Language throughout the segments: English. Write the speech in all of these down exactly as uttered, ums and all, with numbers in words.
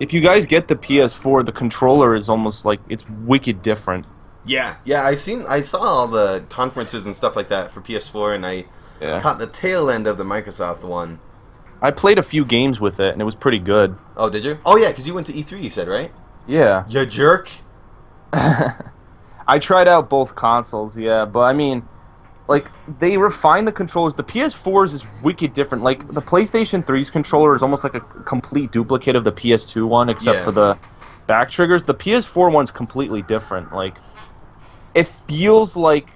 if you guys get the P S four, the controller is almost like, it's wicked different. Yeah, yeah, I've seen, I saw all the conferences and stuff like that for P S four, and I yeah. caught the tail end of the Microsoft one. I played a few games with it, and it was pretty good. Oh, did you? Oh, yeah, because you went to E three, you said, right? Yeah. You jerk. I tried out both consoles, yeah, but I mean, like, they refine the controllers. The P S four's is wickid different. Like, the PlayStation three's controller is almost like a complete duplicate of the P S two one, except yeah. for the back triggers. The P S four one's completely different. Like, it feels like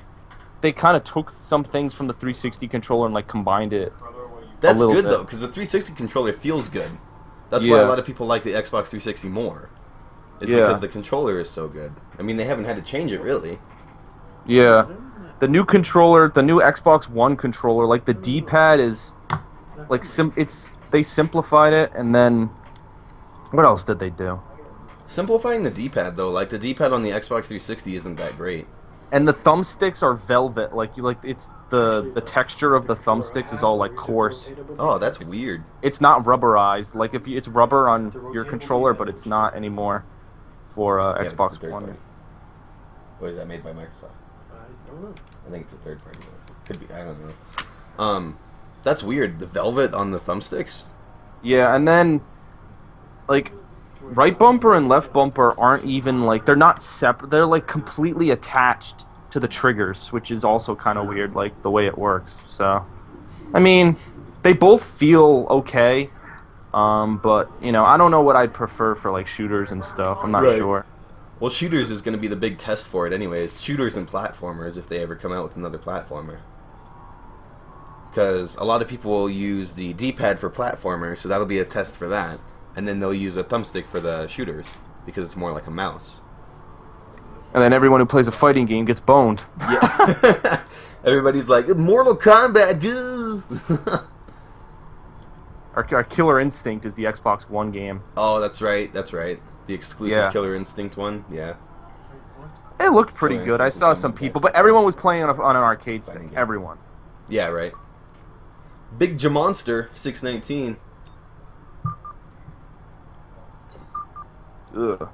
they kind of took some things from the three sixty controller and, like, combined it. That's good, bit. though, because the three sixty controller feels good. That's yeah. why a lot of people like the Xbox three sixty more. It's yeah. because the controller is so good. I mean, they haven't had to change it, really. Yeah. The new controller, the new Xbox One controller, like, the D-pad is, like, sim it's they simplified it, and then, what else did they do? Simplifying the D-pad, though, like, the D-pad on the Xbox three sixty isn't that great. And the thumbsticks are velvet, like, you like it's the the texture of the thumbsticks is all like coarse. Oh, that's it's, weird. It's not rubberized. Like if you, it's rubber on your controller, but it's not anymore for uh, yeah, Xbox One. Or is that made by Microsoft? I don't know. I think it's a third party. Could be. I don't know. Um, that's weird. The velvet on the thumbsticks. Yeah, and then like. Right bumper and left bumper aren't even, like, they're not separate. They're, like, completely attached to the triggers, which is also kind of weird, like, the way it works. So, I mean, they both feel okay, um, but, you know, I don't know what I'd prefer for, like, shooters and stuff. I'm not right. sure. Well, shooters is going to be the big test for it anyways. Shooters and platformers, if they ever come out with another platformer. Because a lot of people will use the D-pad for platformers, so that'll be a test for that. And then they'll use a thumbstick for the shooters, because it's more like a mouse. And then everyone who plays a fighting game gets boned. Yeah. Everybody's like, Mortal Kombat, goo! our, our Killer Instinct is the Xbox One game. Oh, that's right, that's right. The exclusive yeah. Killer Instinct one, yeah. It looked pretty Killer good. Instinct I saw some people, but everyone was playing on, a, on an arcade stick. Everyone. Yeah, right. Big Jamonster, six nineteen. Ugh.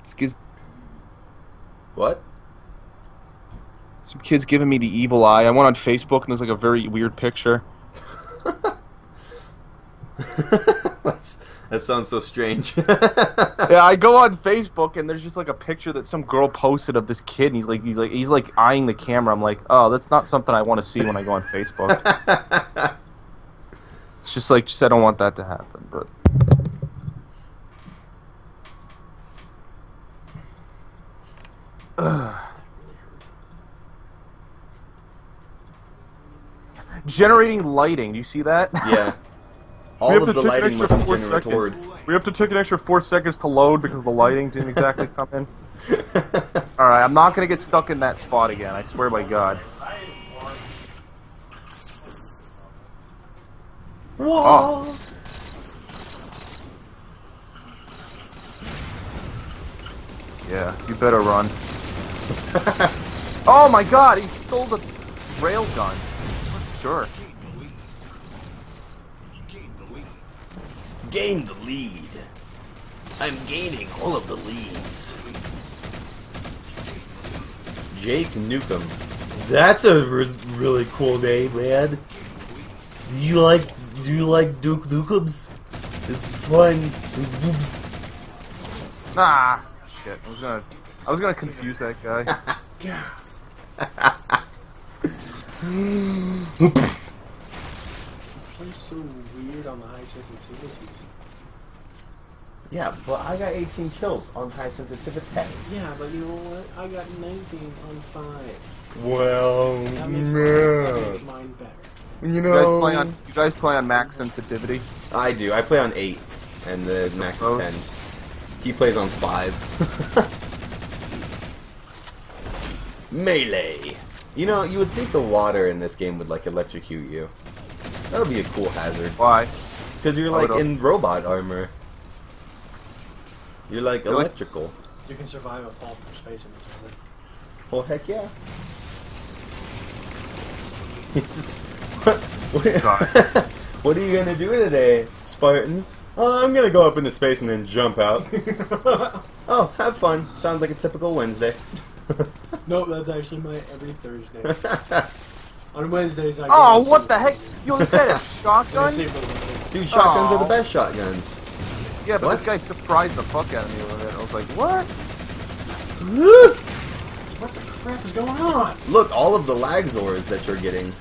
Excuse. What? Some kid's giving me the evil eye. I went on Facebook and there's like a very weird picture. That's, that sounds so strange. Yeah, I go on Facebook and there's just like a picture that some girl posted of this kid, and he's like, he's like, he's like eyeing the camera. I'm like, oh, that's not something I want to see when I go on Facebook. It's just like, just I don't want that to happen, but. Generating lighting. Do you see that? Yeah. All of the lighting was generated. We have to take an extra four seconds to load because the lighting didn't exactly come in. All right, I'm not gonna get stuck in that spot again. I swear by God. Whoa. Oh. Yeah, you better run. Oh my God, he stole the railgun. Sure. Gain the lead. Gain the lead. I'm gaining all of the leads. Jake Nukem. That's a re really cool name, man. Do you like do you like Duke Nukems? It's fun. It's boobs. Nah, shit. I was gonna. I was gonna confuse that guy. Yeah, but I got eighteen kills on high sensitivity. Yeah, but you know what? I got nineteen on five. Well, that makes yeah. mine better. You know, you guys play on, you guys play on max sensitivity? I do. I play on eight, and the max is ten. He plays on five. Melee. You know, you would think the water in this game would like electrocute you. That would be a cool hazard. Why? Because you're like in robot armor. You're like electrical. You can survive a fall from space in this weather. Well, heck yeah. what, what, what are you gonna do today, Spartan? Uh, I'm gonna go up into space and then jump out. Oh, have fun. Sounds like a typical Wednesday. Nope, that's actually my every Thursday. On Wednesdays I go. Oh, what the heck? You always had a shotgun? Dude, shotguns Aww. are the best shotguns. Yeah, but what? This guy surprised the fuck out of me with it. I was like, what? What the crap is going on? Look, all of the lagzors that you're getting.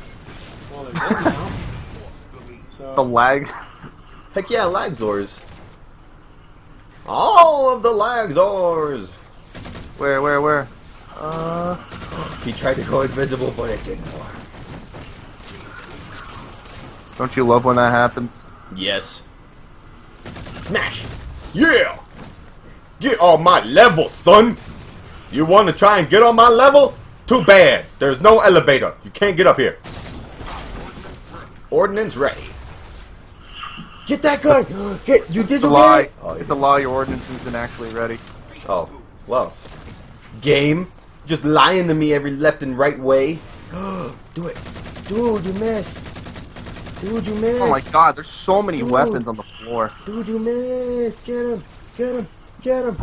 Well, they're good now. So. The lags? Heck yeah, lagzors. All of the lagzors! Where, where, where? Uh, he tried to go invisible, but it didn't work. Don't you love when that happens? Yes. Smash! Yeah! Get on my level, son! You want to try and get on my level? Too bad. There's no elevator. You can't get up here. Ordnance ready. Get that gun! Get you disobey! Oh, it's a lie. Your ordnance isn't actually ready. Oh, well. Game. Just lying to me every left and right way. Do it. Dude, you missed. Dude, you missed. Oh my god, there's so many Dude. weapons on the floor. Dude, you missed. Get him. Get him. Get him.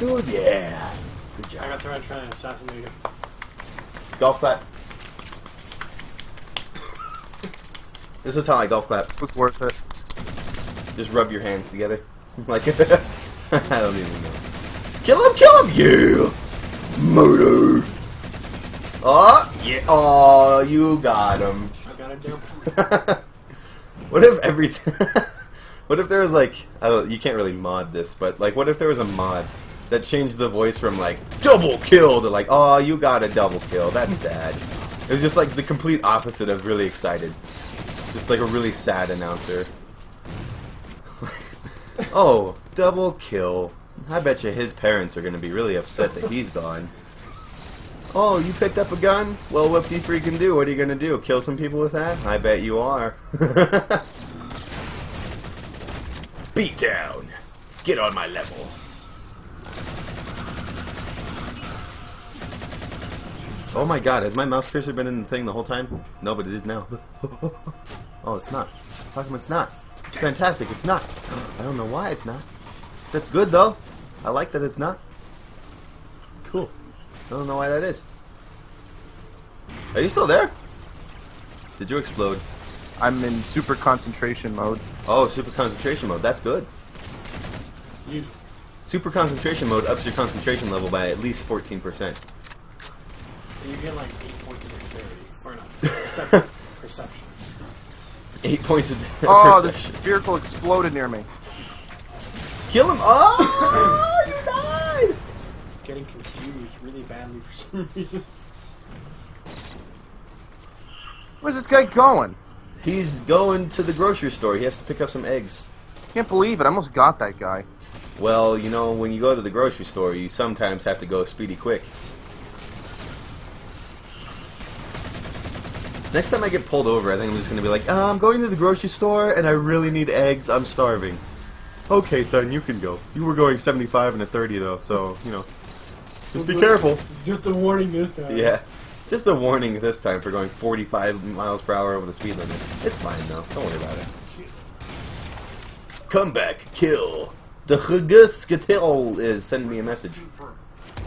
Dude, yeah. Good job. I got to try, try and assassinate you. Golf clap. This is how I golf clap. It was worth it. Just rub your hands together. Like, I don't even know. Kill him, kill him! You! Murder! Oh, yeah. Oh, you got him. I got a jump. What if every time. What if there was like. I don't, you can't really mod this, but like, what if there was a mod that changed the voice from like, double kill to like, oh, you got a double kill. That's sad. It was just like the complete opposite of really excited. Just like a really sad announcer. Oh, double kill. I bet you his parents are going to be really upset that he's gone. Oh, you picked up a gun? Well, what do you freaking do? What are you going to do? Kill some people with that? I bet you are. Beat down. Get on my level. Oh my god, has my mouse cursor been in the thing the whole time? No, but it is now. Oh, it's not. How come it's not? It's fantastic, it's not. I don't know why it's not. That's good though. I like that it's not. Cool. I don't know why that is. Are you still there? Did you explode? I'm in super concentration mode. Oh, super concentration mode. That's good. You. Super concentration mode ups your concentration level by at least fourteen percent. You get like eight points of dexterity. Or not. Perception. Perception. Eight points of dexterity. Oh, perception. This vehicle exploded near me. Kill him! Oh, you died! It's getting confused really badly for some reason. Where's this guy going? He's going to the grocery store. He has to pick up some eggs. Can't believe it. I almost got that guy. Well, you know, when you go to the grocery store, you sometimes have to go speedy quick. Next time I get pulled over, I think I'm just going to be like, oh, I'm going to the grocery store and I really need eggs. I'm starving. Okay, son, you can go. You were going seventy-five and a thirty, though, so, you know. Just be careful. Just a warning this time. Yeah. Just a warning this time for going forty-five miles per hour over the speed limit. It's fine, though. Don't worry about it. Come back. Kill. The Huguskatil is sending me a message.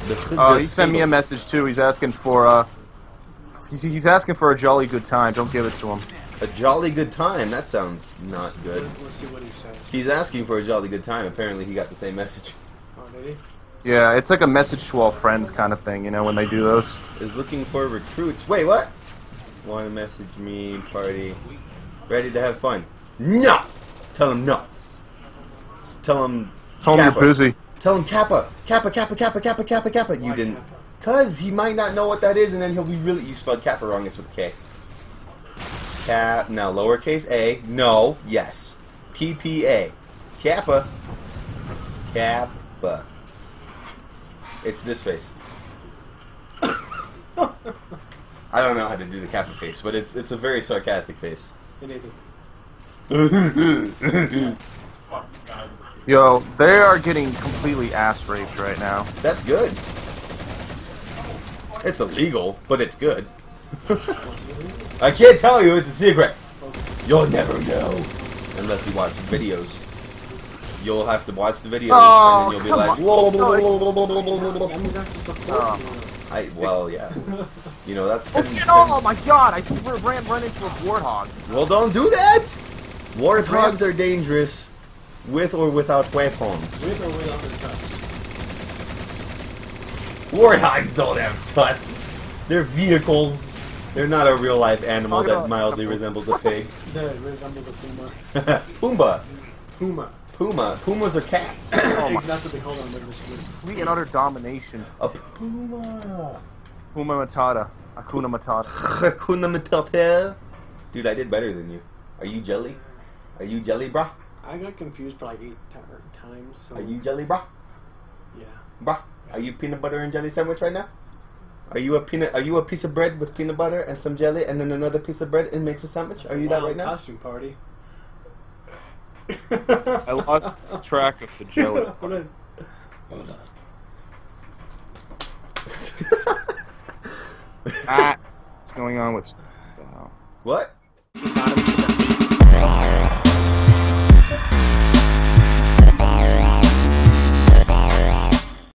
The uh, he sent me a message, too. He's asking for, uh... He's, he's asking for a jolly good time. Don't give it to him. A jolly good time? That sounds not good. Let's see what he says. He's asking for a jolly good time. Apparently he got the same message. Oh, did he? Yeah, it's like a message to all friends kind of thing, you know, when they do those. Is looking for recruits. Wait, what? Want to message me, party. Ready to have fun. No! Tell him no. Tell him Tell Kappa. him you're busy. Tell him Kappa. Kappa, Kappa, Kappa, Kappa, Kappa, Kappa. You Why didn't. Kappa? Cause he might not know what that is and then he'll be really. You spelled Kappa wrong, it's with a K. Cap, now lowercase a, no, yes. P P A. Kappa. Kappa. It's this face. I don't know how to do the Kappa face, but it's it's a very sarcastic face. Yo, they are getting completely ass raped right now. That's good. It's illegal, but it's good. I can't tell you, it's a secret. You'll never know. Unless you watch videos. you'll have to watch the videos oh, and then you'll be like, whoa, blah, blah, blah, blah, blah, blah, blah, blah. I, well, yeah. You know, that's... Oh, shit, oh, my God, I ran, ran into a Warthog. Well, don't do that! Warthogs are dangerous with or without weapons. With or without their tusks. Warthogs don't have tusks. They're vehicles. They're not a real-life animal that mildly resembles a pig. That resembles a puma. Puma. Puma. Puma. Pumas are cats. Oh my. That's what they call them. Complete and utter domination. A puma. Puma matata. Hakuna matata. Hakuna matata. Dude, I did better than you. Are you jelly? Are you jelly, brah? I got confused for like eight times. So. Are you jelly, brah? Yeah. Brah, are you peanut butter and jelly sandwich right now? Are you a peanut? Are you a piece of bread with peanut butter and some jelly, and then another piece of bread and makes a sandwich? That's are you that right now? Costume party. I lost track of the jelly. Hold on. Hold on. Ah, what's going on with? What? What?